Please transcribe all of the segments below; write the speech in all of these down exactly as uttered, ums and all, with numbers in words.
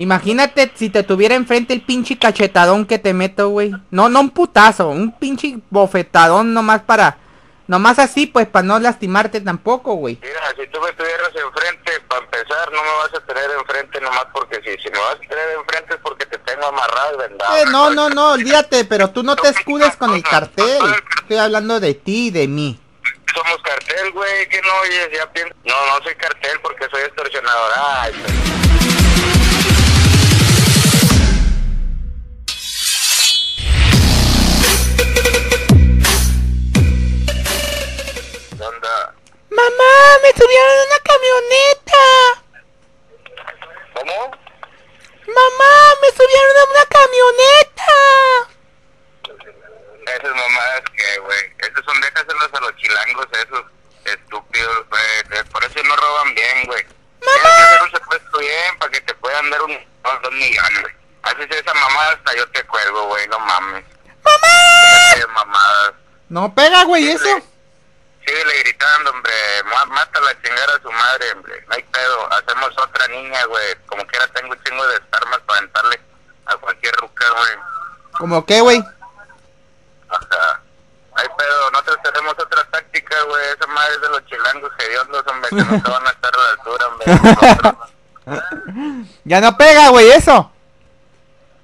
Imagínate si te tuviera enfrente el pinche cachetadón que te meto, güey. No, no un putazo, un pinche bofetadón nomás para... Nomás así, pues, para no lastimarte tampoco, güey. Mira, si tú me tuvieras enfrente, para empezar, no me vas a tener enfrente nomás porque si, si me vas a tener enfrente es porque te tengo amarrado, ¿verdad? Eh, no, no, no, olvídate, pero tú no te escudes con el cartel. Estoy hablando de ti y de mí. Somos cartel, güey, que no oyes, ya piensas. No, no soy cartel porque soy extorsionador. Ay, mamá, me subieron en una camioneta. ¿Cómo? Mamá, me subieron en una camioneta. Esas mamadas que, güey, esos son déjaselos a los chilangos, esos estúpidos, güey, por eso no roban bien, güey. Mamá. Tienes que hacer un secuestro bien para que te puedan dar un, dos, dos millones, güey. Haces esa mamada hasta yo te cuelgo, güey, no mames. ¡Mamá! Mamadas. No pega, güey, eso. Síguele gritando, hombre, mátala a chingar a su madre, hombre, no hay pedo, hacemos otra niña, güey, como quiera tengo un chingo de armas para aventarle a cualquier ruca, güey. ¿Cómo qué, güey? Ajá, no hay pedo, nosotros hacemos otra táctica, güey, esa madre es de los chilangos hediondos, hombre, que no se van a estar a la altura, hombre. Ya no pega, güey, eso.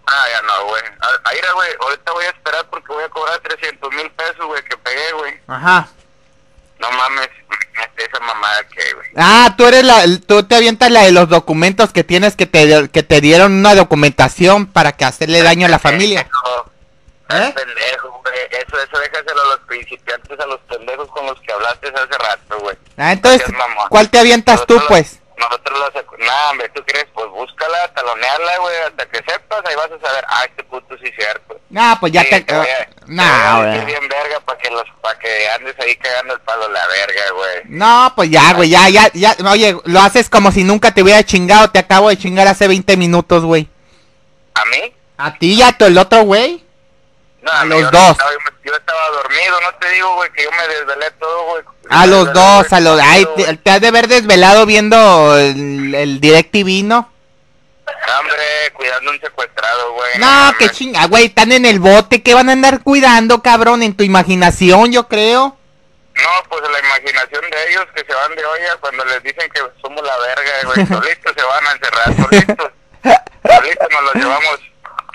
Ah, ya no, güey, ahí era, güey, ahorita voy a esperar porque voy a cobrar trescientos mil pesos, güey, que pegué, güey. Ajá. No mames, esa mamada que, güey. Ah, tú eres la, tú te avientas la de los documentos que tienes que te, que te dieron una documentación para que hacerle es daño a la familia. Pendejo. ¿Eh? Es pendejo, güey. Eso, eso déjaselo a los principiantes, a los pendejos con los que hablaste hace rato, güey. Ah, entonces, gracias, ¿cuál te avientas nosotros tú, pues? Los, nosotros los, nah, hombre, ¿tú crees? Pues búscala, talonearla, güey, hasta que sepas, ahí vas a saber, ah, este puto sí es cierto. Nah, pues ya sí, te... te voy a, nah, güey. Nah, bien verga para que, pa que andes ahí cagando el palo la verga, güey. No, pues ya, güey, ya, ya, ya. Oye, lo haces como si nunca te hubiera chingado. Te acabo de chingar hace veinte minutos, güey. ¿A mí? A ti y a el otro, güey. No, a los yo dos. No estaba, yo estaba dormido, no te digo, güey, que yo me desvelé todo, güey. A los dos, a los... Ay, te, te has de haber desvelado viendo el, el DirecTV, ¿no? Hombre, cuidando un secuestrado, güey. No, no que chinga, güey, están en el bote, ¿qué van a andar cuidando, cabrón? En tu imaginación, yo creo. No, pues la imaginación de ellos que se van de olla cuando les dicen que somos la verga, güey. Solitos se van a encerrar, solitos. Solitos nos los llevamos,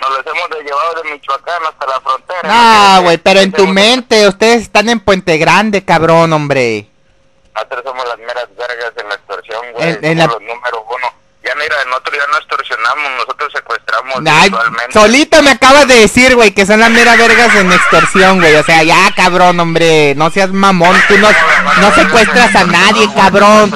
nos los hemos de llevado de Michoacán hasta la frontera. No, güey, pero en tu mente, ustedes están en Puente Grande, cabrón, hombre. Nosotros somos las meras vergas en la extorsión, güey, somos la... los número uno. Ya mira, nosotros ya no extorsionamos, nosotros secuestramos actualmente. Solito me acabas de decir, güey, que son las meras vergas en extorsión, güey. O sea, ya, cabrón, hombre, no seas mamón. Tú no, no secuestras a nadie, cabrón.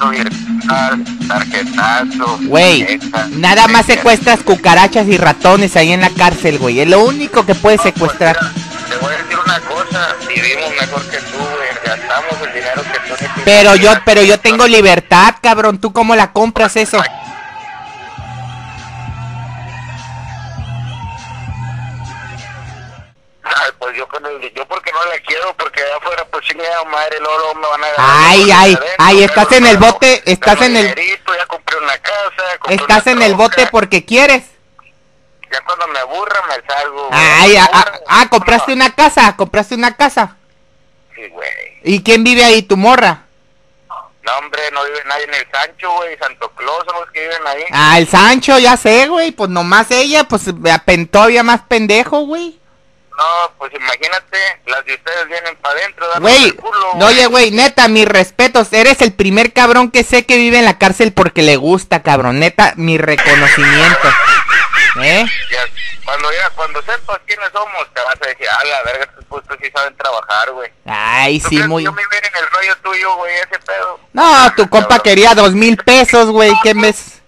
Güey, nada más secuestras cucarachas y ratones ahí en la cárcel, güey. Es lo único que puedes secuestrar. Te voy a decir una cosa, vivimos mejor que tú, güey, gastamos el dinero que tú necesitas. Pero yo, pero yo tengo libertad, cabrón, ¿tú cómo la compras eso? Ay, pues yo con el, yo porque no la quiero, porque allá afuera pues chingada madre, el oro me van a agarrar. Ay, ay, adentro, ay, estás en el bote, estás en el... Ya compré una casa, compré estás una en troca. El bote porque quieres. Ya cuando me aburra me salgo. Ay, ah, ah, ah, compraste no. una casa, compraste una casa. Sí, güey. ¿Y quién vive ahí, tu morra? No, hombre, no vive nadie en el Sancho, güey, Santo Claus son los que viven ahí. Ah, el Sancho, ya sé, güey, pues nomás ella, pues todavía más pendejo, güey. No, pues imagínate, las de ustedes vienen para adentro. Güey, no, oye, güey, neta, mis respetos. Eres el primer cabrón que sé que vive en la cárcel porque le gusta, cabrón. Neta, mi reconocimiento. ¿Eh? Cuando ya, cuando sepas quiénes somos, te vas a decir, ah, la verga, estos putos sí saben trabajar, güey. Ay, sí, muy... Yo me viene en el rollo tuyo, güey, ese pedo. No, tu compa quería dos mil pesos, güey, ¿qué mes?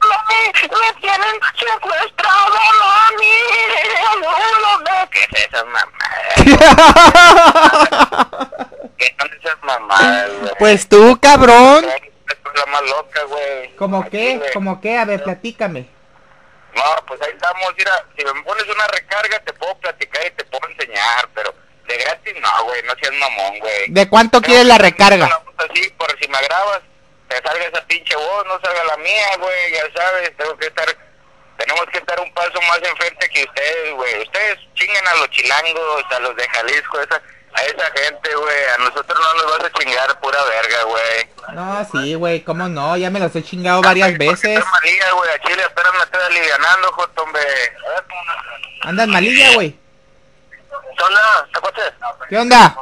Me tienen secuestrado, mami. ¿Qué es esa mamada? ¿Qué son esas mamadas, güey? Pues tú, cabrón. Es la más loca, güey. ¿Cómo qué? ¿Cómo qué? A ver, platícame. No, pues ahí estamos, mira, si me pones una recarga te puedo platicar y te puedo enseñar, pero de gratis no, güey, no seas mamón, güey. ¿De cuánto quieres la recarga? Así, por si me grabas. Te salga esa pinche voz, no salga la mía, güey, ya sabes, tengo que estar, tenemos que estar son más enfrente que ustedes, güey. Ustedes chingan a los chilangos, a los de Jalisco, esa, a esa gente, güey. A nosotros no nos vas a chingar, pura verga, güey. No, sí, güey, cómo no, ya me los he chingado varias ah, veces. Andas malilla, güey, a Chile, espera, me estoy alivianando, joto, hombre. Andas malilla, güey. ¿Qué onda? ¿Te acuerdas? ¿Qué onda?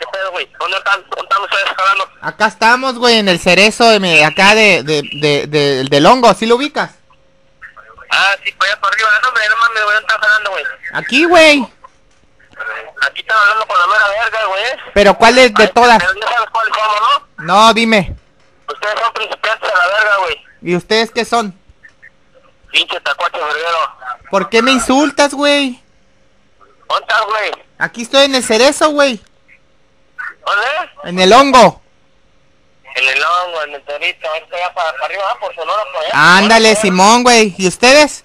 ¿Qué pedo, güey? ¿Dónde están? ¿Dónde están ustedes jalando? Acá estamos, güey, en el cerezo, de, acá de, de, de, de, del hongo, ¿sí lo ubicas? Ah, sí, para allá para arriba, no, hombre, no mames, güey, ¿dónde están jalando, güey? Aquí, güey. Aquí están hablando con la mera verga, güey. ¿Pero cuál es de Ay, todas? Pero no sabes cuál es, ¿cómo, no? No, dime. Ustedes son principiantes a la verga, güey. ¿Y ustedes qué son? Pinche tacuache verguero. ¿Por qué me insultas, güey? ¿Dónde estás, güey? Aquí estoy en el cerezo, güey. ¿Dónde? En el hongo. En el hongo, en el torito. Esto ya para, para arriba, por Sonora, por allá. Ándale, Simón, güey. ¿Y ustedes?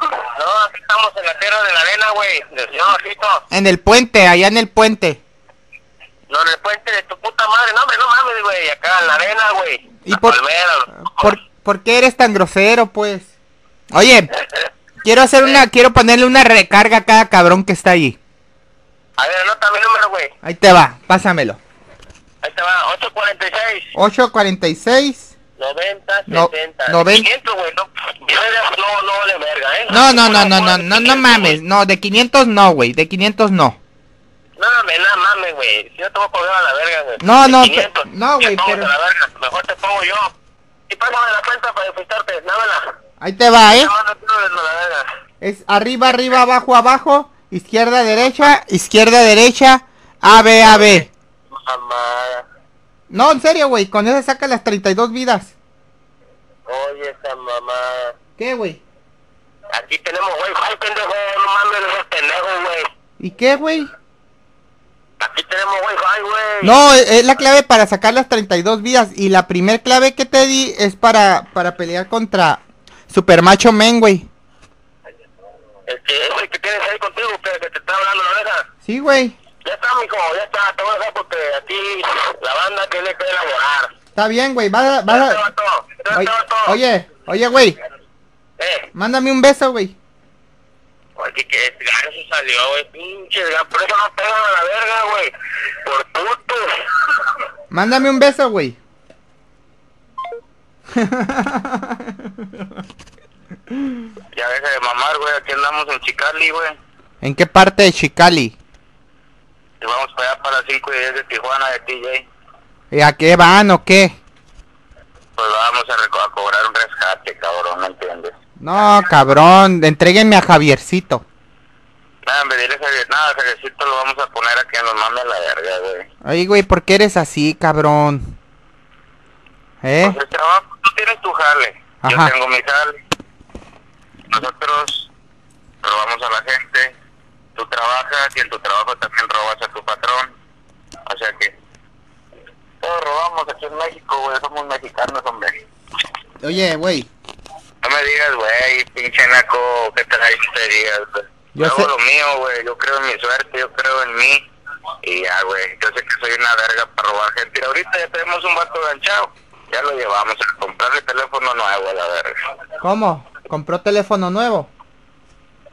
No, aquí estamos en la tierra de la arena, güey. Del señor Ojito. En el puente, allá en el puente. No, en el puente de tu puta madre. No, hombre, no mames, güey. Acá en la arena, güey. ¿Y por, palmera, por, por qué eres tan grosero, pues? Oye... Quiero hacer una, quiero ponerle una recarga a cada cabrón que está allí. A ver, anota mi número, güey. Ahí te va, pásamelo. Ahí te va, ocho cuarenta y seis. ocho cuarenta y seis. noventa, no, setenta. noventa. quinientos, güey, no, no, no vale verga, ¿eh? No, no, no, no, no, no, no mames, no, de quinientos no, güey, de quinientos no. No, mames, no mames, güey, si yo te voy a poner a la verga, güey. No, no, quinientos, no, güey, pero... La verga. Mejor te pongo yo. Y pásame la cuenta para despistarte, dámela. Ahí te va, ¿eh? No, no, no, no, la verga. Es arriba, arriba, abajo, abajo, izquierda, derecha, izquierda, derecha, A, B, A, B. Mamá. No, en serio, güey, con esa saca las treinta y dos vidas. Oye, esa mamá. ¿Qué, güey? Aquí tenemos, güey, ay, pendejo, no mames, esos pendejos, güey. ¿Y qué, güey? Aquí tenemos, güey, ay, güey. No, es la clave para sacar las treinta y dos vidas, y la primer clave que te di es para, para pelear contra... Super Macho Men, güey. El que, el que tienes ahí contigo, que, que te está hablando la oreja. Sí, güey. Ya está, mijo, ya está. Te voy a dejar porque a ti la banda tiene que elaborar. Está bien, güey. Va, va. Ya te va todo, ya te va todo. Oye, oye, güey. Eh. Mándame un beso, güey. Porque que desgaño se salió, güey. Pinche desgaño. Por eso no pego a la verga, güey. Por puto. Mándame un beso, güey. Ya deja de mamar, güey, aquí andamos en Chicali, güey. ¿En qué parte de Chicali? Y vamos para allá para las cinco y diez de Tijuana, de T J. ¿Y a qué van o qué? Pues vamos a, a cobrar un rescate, cabrón, ¿me entiendes? No, cabrón, entréguenme a Javiercito. Nada, me dile Javier, nada, Javiercito lo vamos a poner aquí en los mames a la verga, güey. Ay, güey, ¿por qué eres así, cabrón? ¿Eh? Pues el trabajo, tú tienes tu jale. Ajá. Yo tengo mi jale. Nosotros robamos a la gente. Tú trabajas y en tu trabajo también robas a tu patrón. O sea que todos robamos aquí en México, güey. Somos mexicanos, hombre. Oye, güey, no me digas, güey, pinche naco, ¿qué tal ahí te digas, güey? Yo hago lo mío, güey. Yo creo en mi suerte, yo creo en mí. Y ya, güey, yo sé que soy una verga para robar gente. Y ahorita ya tenemos un vato ganchado. Ya lo llevamos a comprarle teléfono nuevo a la verga. ¿Cómo? ¿Compró teléfono nuevo?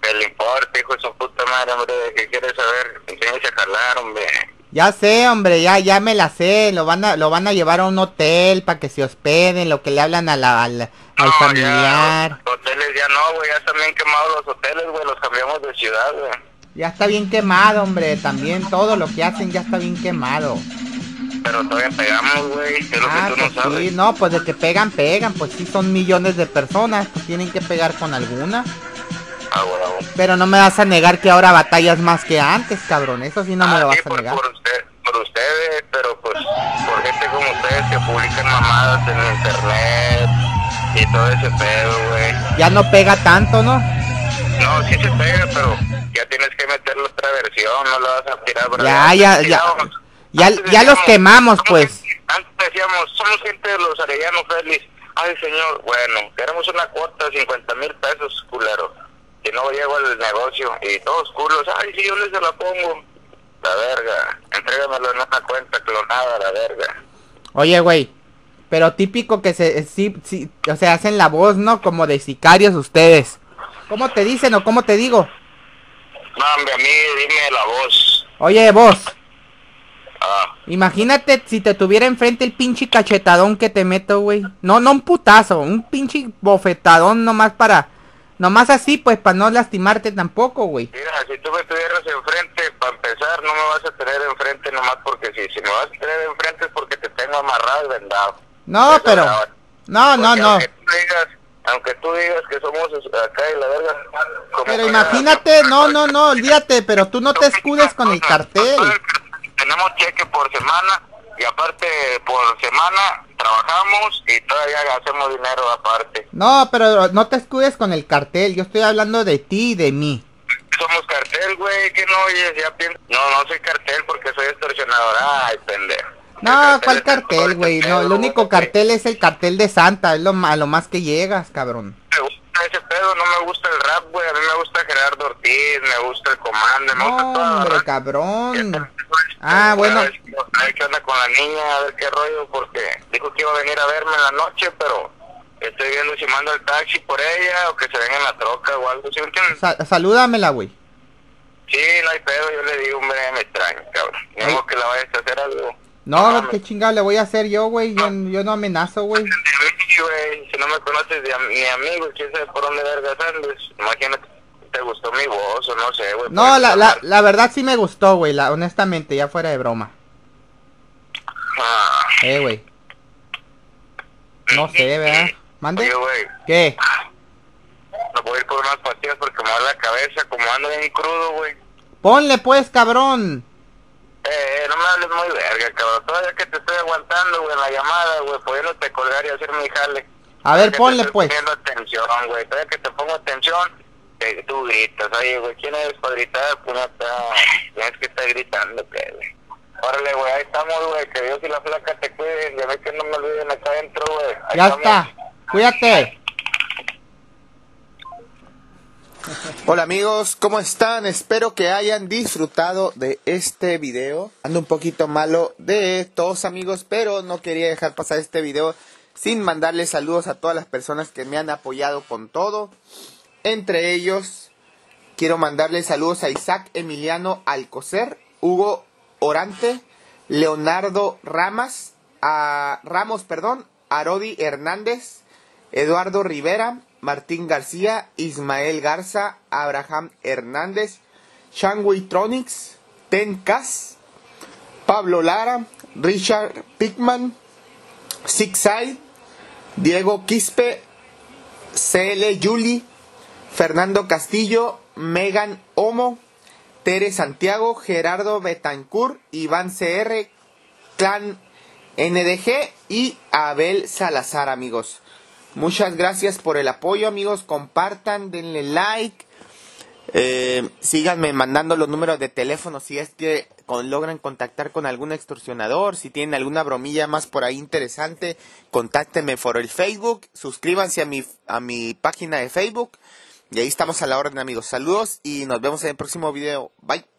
¿Qué le importa, hijo de su puta madre, hombre? ¿Qué quieres saber? Enséñese a jalar, hombre. Ya sé, hombre, ya ya me la sé. Lo van a, lo van a llevar a un hotel para que se hospeden, lo que le hablan a la, al, al no, familiar. Ya, hoteles ya no, güey, ya están bien quemados los hoteles, güey, los cambiamos de ciudad, güey. Ya está bien quemado, hombre, también todo lo que hacen ya está bien quemado. Pero todavía pegamos, güey, que es lo que tú no sabes. Sí, no, pues de que pegan, pegan, pues sí son millones de personas, pues tienen que pegar con alguna. Ah, bueno, bueno. Pero no me vas a negar que ahora batallas más que antes, cabrón, eso sí no ah, me lo sí, vas por, a negar. Por, usted, por ustedes, pero pues por gente como ustedes que publican mamadas en internet y todo ese pedo, güey. Ya no pega tanto, ¿no? No, sí se pega, pero ya tienes que meterle otra versión, no lo vas a tirar. Bro. Ya, ya, ya. Ya, antes ya decíamos, los quemamos, pues. Antes decíamos, somos gente de los arellanos feliz. Ay, señor, bueno, queremos una cuota de cincuenta mil pesos, culero. Que no llego al negocio. Y todos culos, ay, si yo les la pongo. La verga, entrégamelo en una cuenta clonada, la verga. Oye, güey, pero típico que se, sí, sí, o sea, hacen la voz, ¿no? Como de sicarios ustedes. ¿Cómo te dicen o cómo te digo? No, hombre, a mí dime la voz. Oye, vos. Ah. Imagínate si te tuviera enfrente el pinche cachetadón que te meto, güey. No, no un putazo, un pinche bofetadón nomás para... Nomás así, pues, para no lastimarte tampoco, güey. Mira, si tú me tuvieras enfrente, para empezar, no me vas a tener enfrente nomás porque sí. Si me vas a tener enfrente es porque te tengo amarrado y vendado. No, eso pero... No, no, no. Aunque tú digas, aunque tú digas que somos acá y la verga... Pero imagínate, la... no, no, no, olvídate, pero tú no te escudes con el cartel. Tenemos cheque por semana y aparte por semana... Trabajamos y todavía hacemos dinero aparte. No, pero no te escudes con el cartel. Yo estoy hablando de ti y de mí. Somos cartel, güey. ¿Qué no oyes? Ya pienso... No, no soy cartel porque soy extorsionador. Ay, pendejo. No, cartel ¿cuál cartel, güey? No, el único wey. cartel es el cartel de Santa. Es lo, a lo más que llegas, cabrón. Me gusta ese pedo. No me gusta el rap, güey. A mí me gusta Gerardo Ortiz. Me gusta el Comando. Me no, gusta todo. Hombre, la cabrón. Ah, bueno. A ver qué onda con la niña, a ver qué rollo, porque dijo que iba a venir a verme en la noche, pero estoy viendo si mando el taxi por ella o que se venga en la troca o algo, ¿sí me entiendes? Sa salúdamela, güey. Sí, no hay pedo, yo le digo, hombre, me extraña, cabrón. Digo que la vayas a hacer algo. No, no, qué chingada le voy a hacer yo, güey, yo, yo no amenazo, güey. Si no me conoces de mi amigo, quién sabe por dónde vergas andes, imagínate. ¿Te gustó mi voz o no sé, güey? No, la, la, la verdad sí me gustó, güey, la, honestamente, ya fuera de broma. Ah. Eh, güey. No sé, ¿verdad? ¿Mande? Oye, güey. ¿Qué? No voy a ir por unas pastillas porque me da la cabeza, como ando bien crudo, güey. Ponle, pues, cabrón. Eh, no me hables muy verga, cabrón. Todavía que te estoy aguantando, güey, la llamada, güey, pudiéndote colgar y hacer mi jale. A ver, ponle, pues. Todavía que te estoy poniendo atención, güey. Todavía que te pongo atención... Tú gritas, oye, güey, ¿quién eres para gritar? Puñata, tienes que estar gritando, que, güey. Órale, güey, ahí estamos, güey, que Dios y la flaca te cuiden, ya ves que no me olviden acá adentro, güey. Ahí ya estamos. Está, cuídate. Hola amigos, ¿cómo están? Espero que hayan disfrutado de este video. Ando un poquito malo de todos amigos, pero no quería dejar pasar este video sin mandarles saludos a todas las personas que me han apoyado con todo. Entre ellos, quiero mandarle saludos a Isaac Emiliano Alcocer, Hugo Orante, Leonardo Ramas, a Ramos, perdón, Arodi Hernández, Eduardo Rivera, Martín García, Ismael Garza, Abraham Hernández, Shangui Tronics, Tencas, Pablo Lara, Richard Pickman, Zigzag, Diego Quispe, C L Yuli, Fernando Castillo, Megan Homo, Tere Santiago, Gerardo Betancourt, Iván C R, Clan N D G y Abel Salazar, amigos. Muchas gracias por el apoyo, amigos. Compartan, denle like. Eh, síganme mandando los números de teléfono si es que con, logran contactar con algún extorsionador. Si tienen alguna bromilla más por ahí interesante, contáctenme por el Facebook. Suscríbanse a mi, a mi página de Facebook. Y ahí estamos a la orden, amigos. Saludos y nos vemos en el próximo video. Bye.